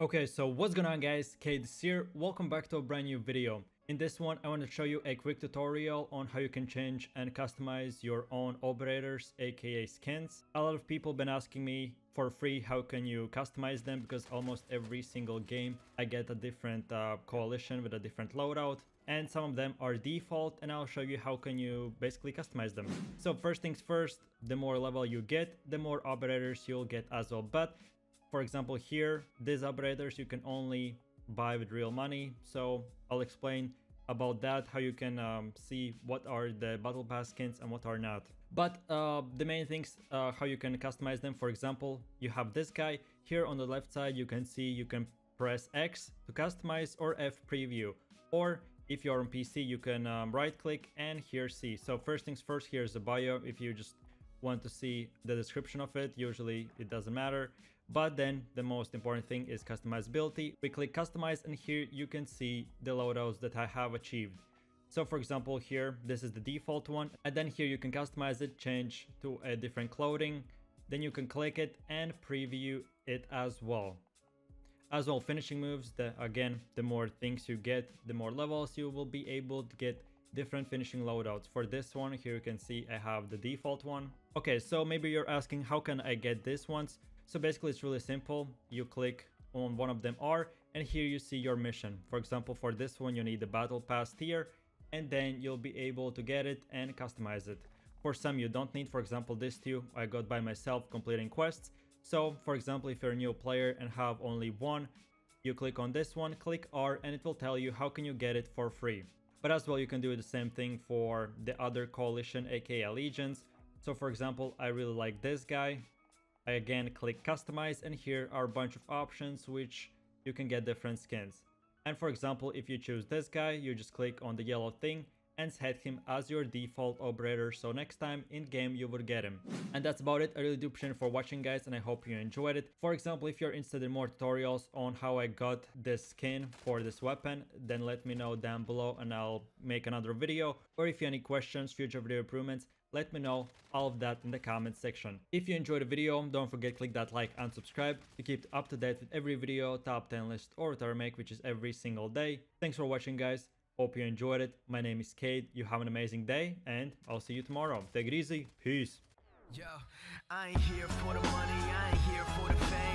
Okay, so what's going on guys, Kade here, welcome back to a brand new video. In this one I want to show you a quick tutorial on how you can change and customize your own operators, aka skins. A lot of people been asking me for free how can you customize them, because almost every single game I get a different coalition with a different loadout, and some of them are default, and I'll show you how can you basically customize them. So first things first, the more level you get, the more operators you'll get as well, but for example here, these operators you can only buy with real money, so I'll explain about that, how you can see what are the battle pass skins and what are not. But the main things, how you can customize them. For example, you have this guy here on the left side, you can see you can press X to customize or F preview, or if you're on PC you can right click and here see. So first things first, here's the bio. If you just want to see the description of it, usually it doesn't matter, but then the most important thing is customizability. We click customize and here you can see the loadouts that I have achieved. So for example here, this is the default one, and then here you can customize it, change to a different clothing, then you can click it and preview it as well. Finishing moves, again, the more things you get, the more levels you will be able to get different finishing loadouts. For this one here you can see I have the default one. Okay, so maybe you're asking how can I get these ones. So basically it's really simple, you click on one of them R and here you see your mission. For example for this one you need the battle pass tier, and then you'll be able to get it and customize it. For some you don't need, for example this two I got by myself completing quests. So for example if you're a new player and have only one, you click on this one, click R, and it will tell you how can you get it for free. But as well you can do the same thing for the other coalition, aka allegiance. So for example I really like this guy, I again click customize and here are a bunch of options which you can get different skins. And for example if you choose this guy, you just click on the yellow thing and set him as your default operator, so next time in game you would get him. And that's about it. I really do appreciate for watching guys, and I hope you enjoyed it. For example if you're interested in more tutorials on how I got this skin for this weapon, then let me know down below and I'll make another video. Or if you have any questions, future video improvements, let me know all of that in the comments section. If you enjoyed the video, don't forget to click that like and subscribe to keep up to date with every video, top 10 list or what I make, which is every single day. Thanks for watching guys. Hope you enjoyed it. My name is Kade. You have an amazing day and I'll see you tomorrow. Take it easy. Peace. Yo, I ain't here for the money, I ain't here for the fame.